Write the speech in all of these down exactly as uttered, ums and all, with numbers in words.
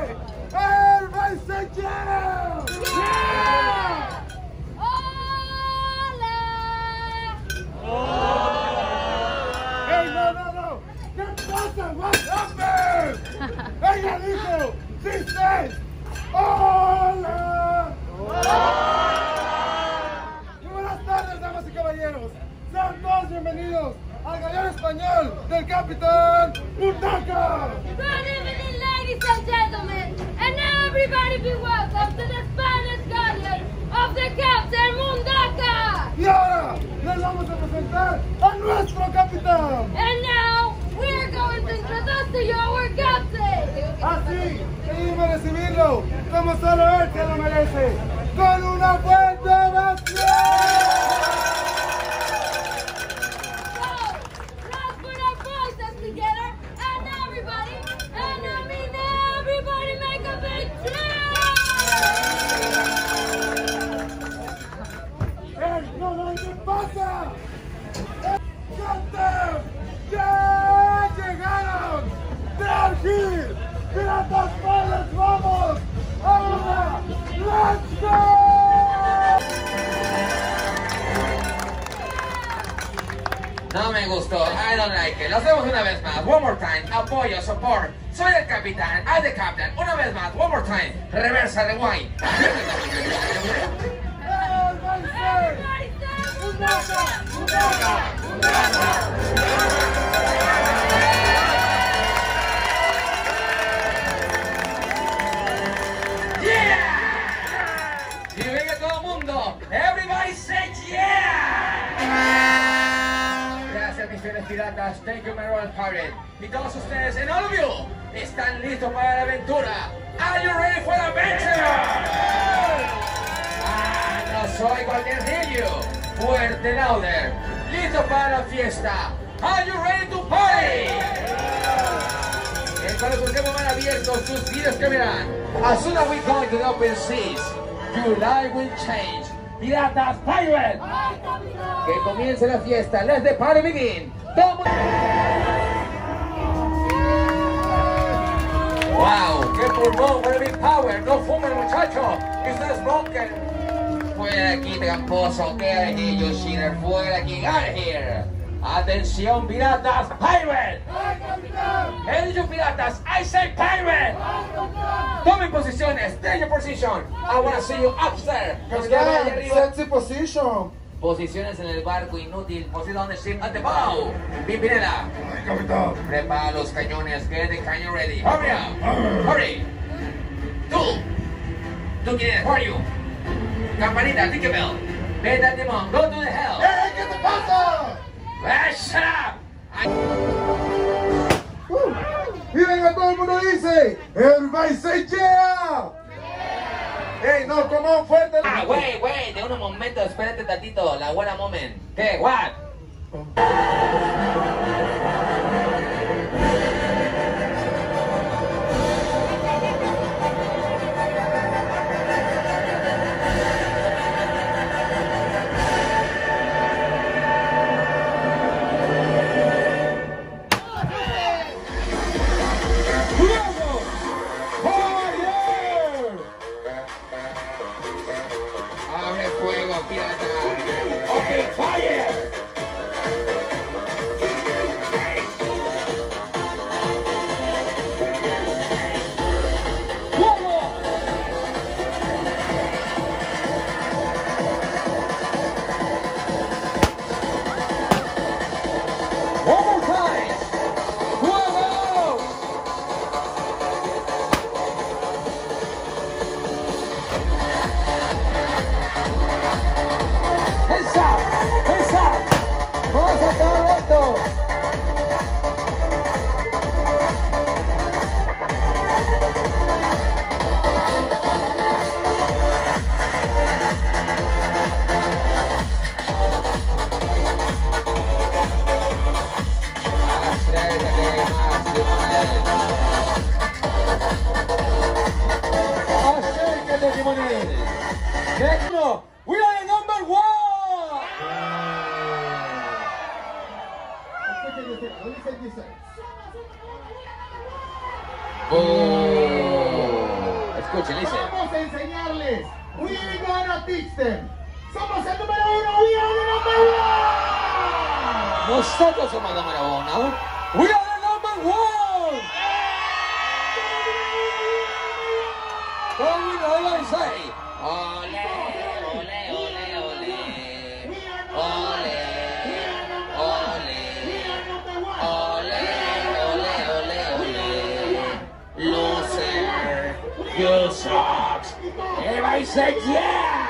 ¡El paisajero! ¡Yeah! ¡Hola! ¡Hola! ¡Hey, no, no, no! ¿Qué pasa? ¡What's happened! ¡Ella dijo! ¡Sí, sí! ¡Hola! ¡Hola! Muy buenas tardes, damas y caballeros. Sean todos bienvenidos al gallón español del Capitán Mundaka. Ladies and gentlemen, and everybody be welcome to the Spanish Garden of the Captain Mundaka. Y ahora les vamos a presentar a nuestro capitán. And now we are going to introduce to you our captain. Así debemos recibirlo como solo él se lo merece, con una fuerte ovación. No me gustó, I don't like it. Lo hacemos una vez más, one more time. Apoyo, support. Soy el capitán, I'm the captain. Una vez más, one more time. Reversa, rewind. Yeah! Y venga todo el mundo. Everybody say yeah! Mis fieles piratas, thank you my royal pirate. Y todos ustedes, en all of you, están listos para la aventura. Are you ready for the adventure? Ah, no soy cualquier niño. Fuerte louder. Listo para la fiesta. Are you ready to party? En cuanto sus temas van abiertos, sus vidas cambiarán. As soon as we go into the open seas, your life will change. Piratas, pirates. Que comience la fiesta. Let's the party begin. Toma. Wow, qué pulmón, very big power. No fumen, muchacho. Esto es broken. Fuera aquí, tramposo. Get out of here, you sinner. Fuera aquí, get out of here. Atención, piratas, pirates. He dicho piratas. I say pirate. Tomen posiciones. Take your position. I want to see you upstairs. Sexy position. Posiciones en el barco, inútil. Posición on the ship at the bow. Pimpinela. Capitán. Prepara los cañones. Get the canyon ready. Hurry up. Arr. Hurry. Tú. Tú quién eres. Who are you? Campanita. Tinkerbell. Vete al timón. Go to the hell. ¡Eh! ¿Qué te pasa? ¡Eh! ¡Shut up! I... Uh, y venga, todo el mundo dice. Everybody say yeah. ¡Ey, no, como fuerte! ¡Ah, güey, güey! De unos momentos, espérate tantito, la buena moment. ¿Qué? ¿What? Oh! escuchen, dice. Vamos a enseñarles. We gonna teach them. Somos el número uno. We are the number one. Nosotros somos el número uno. We are the number one. What we always say. Ole, ole, ole, ole. Ole, ole, ole, ole, ole. Loser, you suck. Everybody said yeah.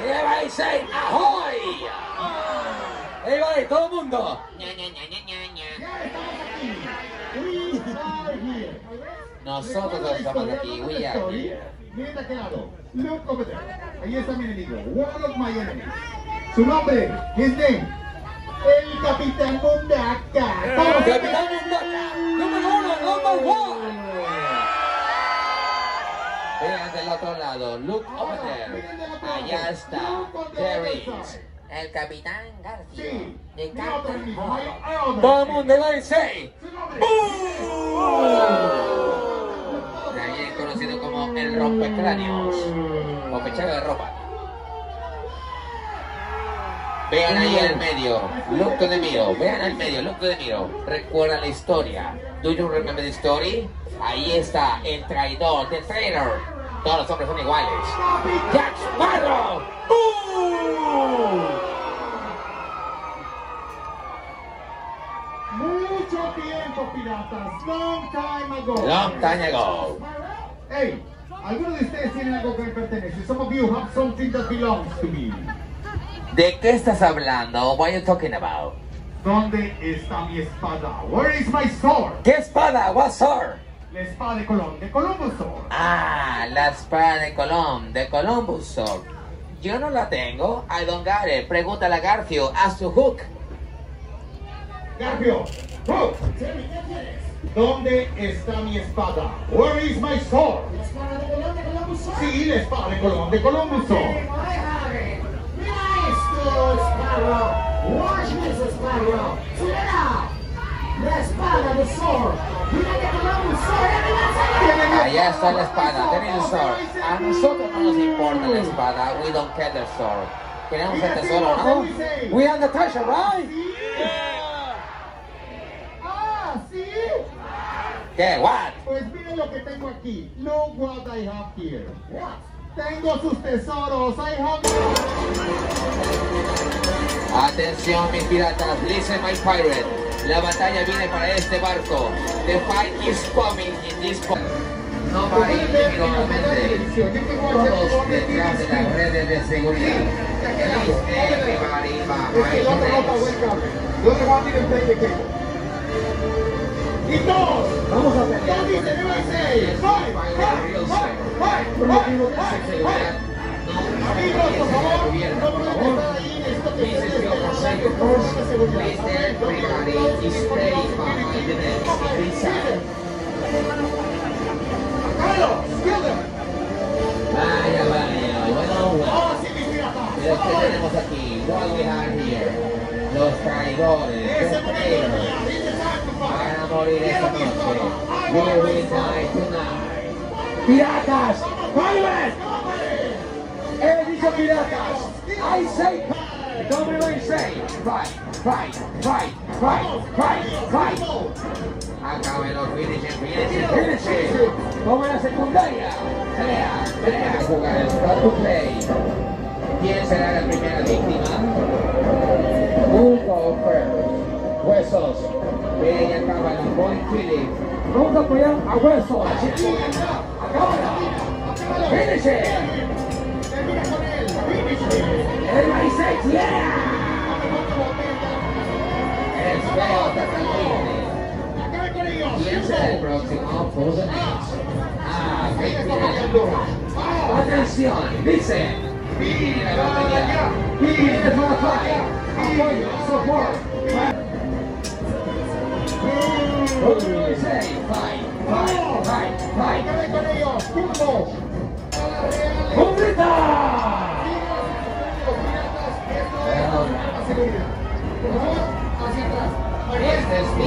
Everybody say ahoy. Everybody, todo el mundo. Nosotros estamos aquí. We are here. Miren a qué lado. Look over there. Ahí está mi enemigo. One of my enemies. Su nombre, his name. El Capitán Mundaka. Vamos, Capitán Mundaka. Número uno, number one. Vean del otro lado, look over there. Allá está, there is el Capitán Garfio, sí, de Captain Mundaka. Vamos, de la I C. ¡Bum! También conocido como el rompecráneos o pechero de ropa. Vean ahí al medio, look to the mirror. Vean al medio, look to the mirror. Recuerda la historia. Do you remember the story? Ahí está el traidor, the traitor. Todos los hombres son iguales. Jack Sparrow. Mucho tiempo, piratas. Long time ago. Long time ago. Hey, algunos de ustedes tienen algo que me pertenece. Some of you have something that belongs to me. ¿De qué estás hablando? What are you talking about? ¿Dónde está mi espada? Where is my sword? ¿Qué espada? What sword? La espada de Colón, de Columbus Sword. Ah, la espada de Colón, de Columbus Sword. Yo no la tengo. I don't got it. Pregúntale a Garfio. Ask to Hook. Garfio, Hook. ¿Dónde está mi espada? Where is my sword? La espada de Colón, de Columbus Sword. Sí, la espada de Colón, de Columbus Sword. Watch Missus Sparrow. La espada de Sor. Allá está la espada. Tenemos el Sor. A nosotros no nos importa la espada. We don't care the Sor. Queremos el tesoro, ¿no? We are the treasure, right? Ah, sí. ¿Qué? What? Pues miren lo que tengo aquí. Look what I have here. What? Tengo sus tesoros. I have... Atención, mis piratas. Listen, my pirate. La batalla viene para este barco. The fight is coming in this boat. No va a ir nuevamente. Todos detrás de las redes de seguridad. Everybody behind the... Y todos. Vamos a pelear. Amigos, por favor, no pueden estar ahí en esta de... ¡Piratas! ¡He dicho piratas! ¡I say! ¡Everybody say! ¡Fight! ¡Fight! ¡Fight! ¡Fight! ¡Fight! ¡Fight! ¡Acábenlo! ¡Finishen! ¡Finishen! ¡Finishen! ¡Como en la secundaria! ¡Pelea! ¡Pelea! ¡Jugar el Start to Play! ¿Quién será la primera víctima? ¡Who go first! ¡Huesos! ¡Ven y acaban! ¡Voy Philip! ¡Vamos a apoyar a Huesos! ¡Acábenlo! ¡Finish it! ¡Termina con él! ¡Finish it! ¡Everybody say yeah! ¡El feo te salve! ¡Acabe con ellos! ¿Quién será el próximo? ¡Frozen X! ¡Ah! ¡Atención! ¡Dice! ¡Vive la batalla! ¡Vive la batalla! ¡Apoyo! ¡Support! ¡Vive! ¡Say! ¡Fight! ¡Fight! ¡Fight! ¡Fight! ¡Acabe con ellos! ¡Turbo! Hacia atrás. Este es mi.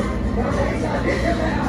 Get your back!